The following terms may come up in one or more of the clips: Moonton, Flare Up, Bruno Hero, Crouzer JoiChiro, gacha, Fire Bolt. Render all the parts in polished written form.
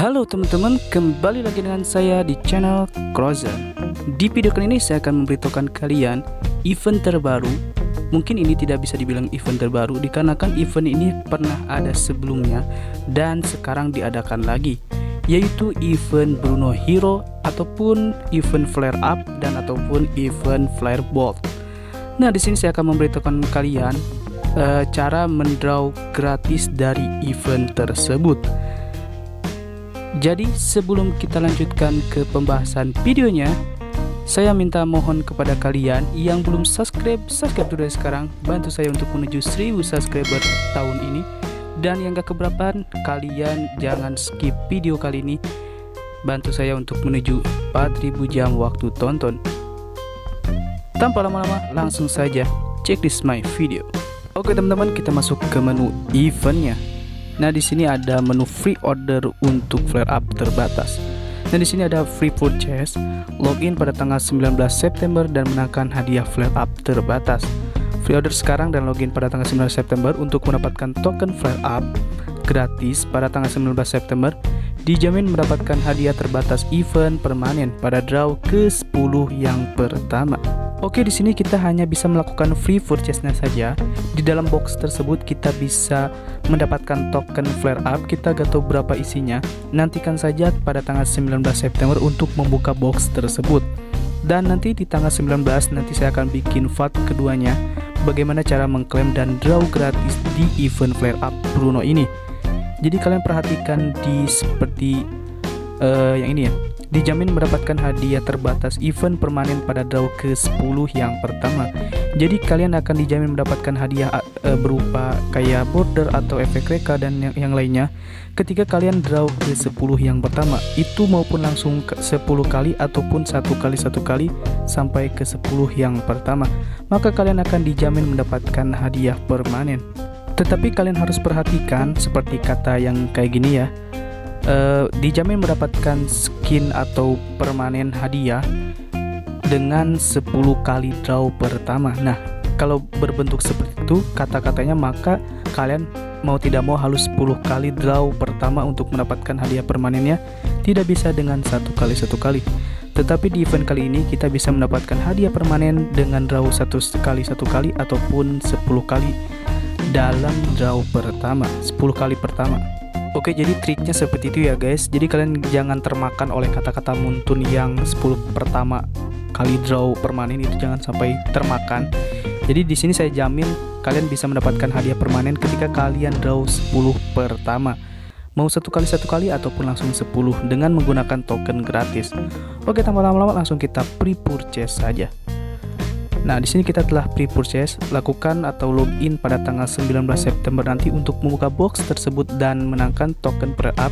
Halo teman-teman, kembali lagi dengan saya di channel Crouzer. Di video kali ini saya akan memberitahukan kalian event terbaru. Mungkin ini tidak bisa dibilang event terbaru dikarenakan event ini pernah ada sebelumnya dan sekarang diadakan lagi, yaitu event Bruno Hero ataupun event Flare Up dan ataupun event Fire Bolt. Nah, di sini saya akan memberitahukan kalian cara mendraw gratis dari event tersebut. Jadi sebelum kita lanjutkan ke pembahasan videonya, saya minta mohon kepada kalian yang belum subscribe dulu dari sekarang. Bantu saya untuk menuju 1000 subscriber tahun ini. Dan yang gak keberatan, kalian jangan skip video kali ini. Bantu saya untuk menuju 4000 jam waktu tonton. Tanpa lama-lama, langsung saja check this my video. Oke teman-teman, kita masuk ke menu eventnya. Nah, di sini ada menu free order untuk Flare Up terbatas. Nah, di sini ada free purchase, login pada tanggal 19 September dan menangkan hadiah Flare Up terbatas. Free order sekarang dan login pada tanggal 19 September untuk mendapatkan token Flare Up gratis pada tanggal 19 September. Dijamin mendapatkan hadiah terbatas event permanen pada draw ke-10 yang pertama. Oke, di sini kita hanya bisa melakukan free purchase-nya saja. Di dalam box tersebut kita bisa mendapatkan token Flare Up, kita gak tahu berapa isinya. Nantikan saja pada tanggal 19 September untuk membuka box tersebut. Dan nanti di tanggal 19 nanti saya akan bikin part keduanya, bagaimana cara mengklaim dan draw gratis di event Flare Up Bruno ini. Jadi kalian perhatikan di seperti yang ini ya. Dijamin mendapatkan hadiah terbatas event permanen pada draw ke-10 yang pertama. Jadi kalian akan dijamin mendapatkan hadiah berupa kayak border atau efek reka dan yang lainnya ketika kalian draw ke-10 yang pertama. Itu maupun langsung 10 kali ataupun satu kali sampai ke-10 yang pertama, maka kalian akan dijamin mendapatkan hadiah permanen. Tetapi kalian harus perhatikan seperti kata yang kayak gini ya. Dijamin mendapatkan skin atau permanen hadiah dengan 10 kali draw pertama. Nah, kalau berbentuk seperti itu kata-katanya, maka kalian mau tidak mau harus 10 kali draw pertama untuk mendapatkan hadiah permanennya. Tidak bisa dengan satu kali. Tetapi di event kali ini kita bisa mendapatkan hadiah permanen dengan draw satu kali ataupun 10 kali dalam draw pertama, 10 kali pertama. Oke, jadi triknya seperti itu ya guys. Jadi kalian jangan termakan oleh kata-kata Moonton yang 10 pertama kali draw permanen, itu jangan sampai termakan. Jadi di sini saya jamin kalian bisa mendapatkan hadiah permanen ketika kalian draw 10 pertama. Mau satu kali ataupun langsung 10 dengan menggunakan token gratis. Oke, tanpa lama-lama langsung kita pre-purchase saja. Nah, di sini kita telah pre-purchase, lakukan atau login pada tanggal 19 September nanti untuk membuka box tersebut dan menangkan token Flare Up,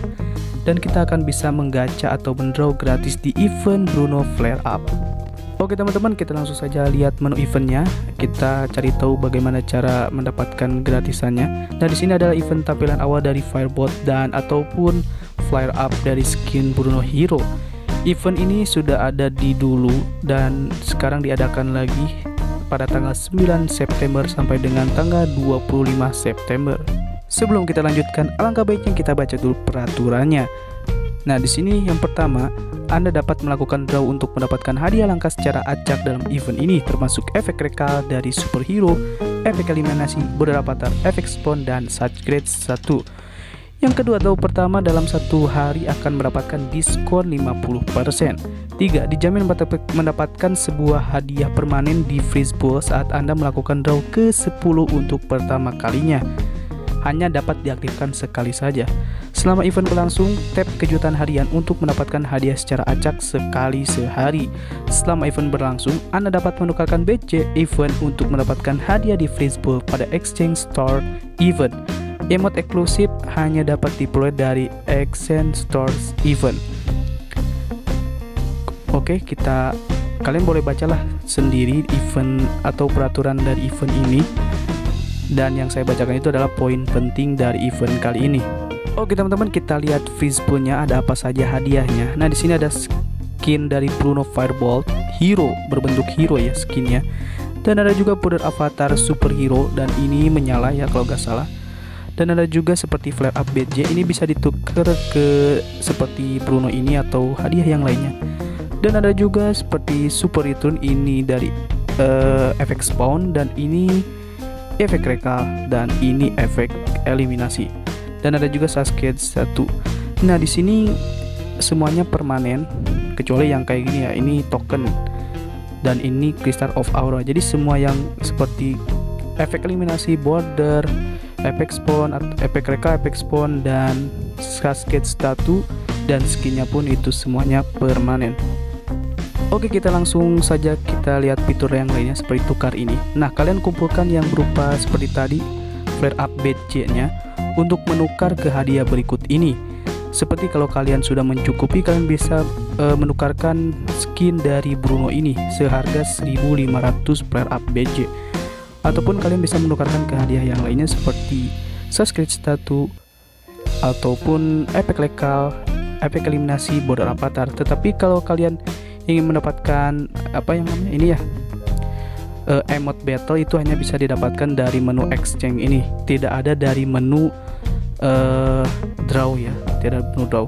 dan kita akan bisa menggacha atau mendraw gratis di event Bruno Flare Up. Oke teman-teman, kita langsung saja lihat menu eventnya. Kita cari tahu bagaimana cara mendapatkan gratisannya. Nah, di sini adalah event tampilan awal dari Fire Bolt dan ataupun Flare Up dari skin Bruno Hero. Event ini sudah ada di dulu dan sekarang diadakan lagi pada tanggal 9 September sampai dengan tanggal 25 September. Sebelum kita lanjutkan, alangkah baiknya kita baca dulu peraturannya. Nah, di sini yang pertama, Anda dapat melakukan draw untuk mendapatkan hadiah langkah secara acak dalam event ini, termasuk efek reka dari superhero, efek eliminasi, border avatar, efek spawn, dan subgrade 1. Yang kedua, draw pertama dalam satu hari akan mendapatkan diskon 50%. 3. Dijamin mendapatkan sebuah hadiah permanen di freeze ball saat Anda melakukan draw ke-10 untuk pertama kalinya. Hanya dapat diaktifkan sekali saja. Selama event berlangsung, tap kejutan harian untuk mendapatkan hadiah secara acak sekali sehari. Selama event berlangsung, Anda dapat menukarkan BC event untuk mendapatkan hadiah di freeze ball pada exchange store event. Emote eksklusif hanya dapat diperoleh dari Action Stores Event. Oke, kalian boleh bacalah sendiri event atau peraturan dari event ini. Dan yang saya bacakan itu adalah poin penting dari event kali ini. Oke teman-teman, kita lihat freeze pool-nya ada apa saja hadiahnya. Nah, di sini ada skin dari Bruno Fire Bolt Hero, berbentuk hero ya skinnya. Dan ada juga border avatar superhero, dan ini menyala ya kalau nggak salah. Dan ada juga seperti Flare Up BJ, ini bisa ditukar ke seperti Bruno ini atau hadiah yang lainnya. Dan ada juga seperti Super Return, ini dari efek spawn, dan ini efek rekal, dan ini efek eliminasi. Dan ada juga Cascade 1. Nah, di sini semuanya permanen kecuali yang kayak gini ya, ini token, dan ini Crystal of Aura. Jadi semua yang seperti efek eliminasi, border, efek spawn, efek reka, efek spawn, dan cascade statue, dan skinnya pun itu semuanya permanen. Oke, kita langsung saja kita lihat fitur yang lainnya seperti tukar ini. Nah, kalian kumpulkan yang berupa seperti tadi Flare Up BC nya untuk menukar ke hadiah berikut ini. Seperti kalau kalian sudah mencukupi, kalian bisa menukarkan skin dari Bruno ini seharga 1500 Flare Up BJ, ataupun kalian bisa menukarkan ke hadiah yang lainnya seperti subscribe statue ataupun efek lekal, efek eliminasi, border avatar. Tetapi kalau kalian ingin mendapatkan apa yang namanya ini ya, emote battle, itu hanya bisa didapatkan dari menu exchange ini, tidak ada dari menu draw ya, tidak menu draw.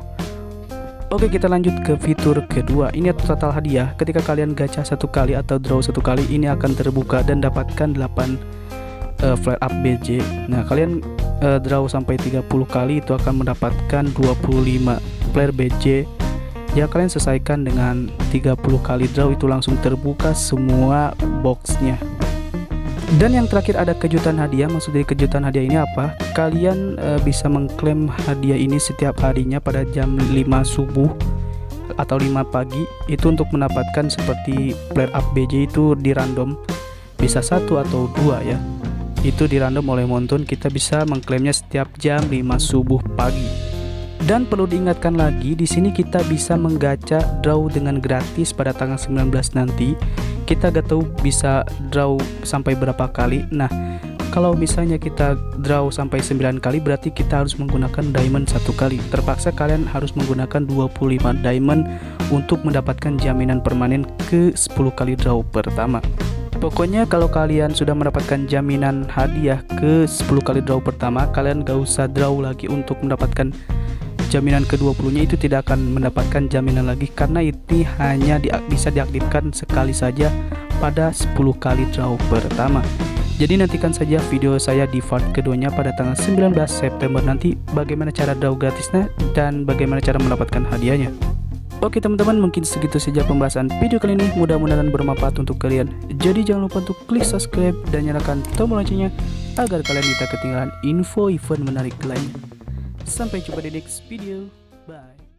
Oke, kita lanjut ke fitur kedua. Ini total hadiah. Ketika kalian gacha satu kali atau draw satu kali, ini akan terbuka dan dapatkan 8 Flare Up BJ. Nah, kalian draw sampai 30 kali itu akan mendapatkan 25 Flare BJ. Ya, kalian selesaikan dengan 30 kali draw itu langsung terbuka semua boxnya. Dan yang terakhir ada kejutan hadiah. Maksud dari kejutan hadiah ini apa? Kalian bisa mengklaim hadiah ini setiap harinya pada jam 5 subuh atau 5 pagi. Itu untuk mendapatkan seperti Flare Up BJ itu di random, bisa 1 atau 2 ya. Itu di random oleh Moonton, kita bisa mengklaimnya setiap jam 5 subuh pagi. Dan perlu diingatkan lagi, di sini kita bisa menggacha draw dengan gratis pada tanggal 19 nanti. Kita gak tahu bisa draw sampai berapa kali. Nah, kalau misalnya kita draw sampai 9 kali, berarti kita harus menggunakan diamond 1 kali. Terpaksa kalian harus menggunakan 25 diamond untuk mendapatkan jaminan permanen ke 10 kali draw pertama. Pokoknya kalau kalian sudah mendapatkan jaminan hadiah ke 10 kali draw pertama, kalian gak usah draw lagi untuk mendapatkan jaminan ke-20-nya. Itu tidak akan mendapatkan jaminan lagi karena ini hanya bisa diaktifkan sekali saja pada 10 kali draw pertama. Jadi nantikan saja video saya di part keduanya pada tanggal 19 September nanti, bagaimana cara draw gratisnya dan bagaimana cara mendapatkan hadiahnya. Oke teman-teman, mungkin segitu saja pembahasan video kali ini, mudah-mudahan bermanfaat untuk kalian. Jadi jangan lupa untuk klik subscribe dan nyalakan tombol loncengnya agar kalian tidak ketinggalan info event menarik lainnya. Sampai jumpa di next video. Bye.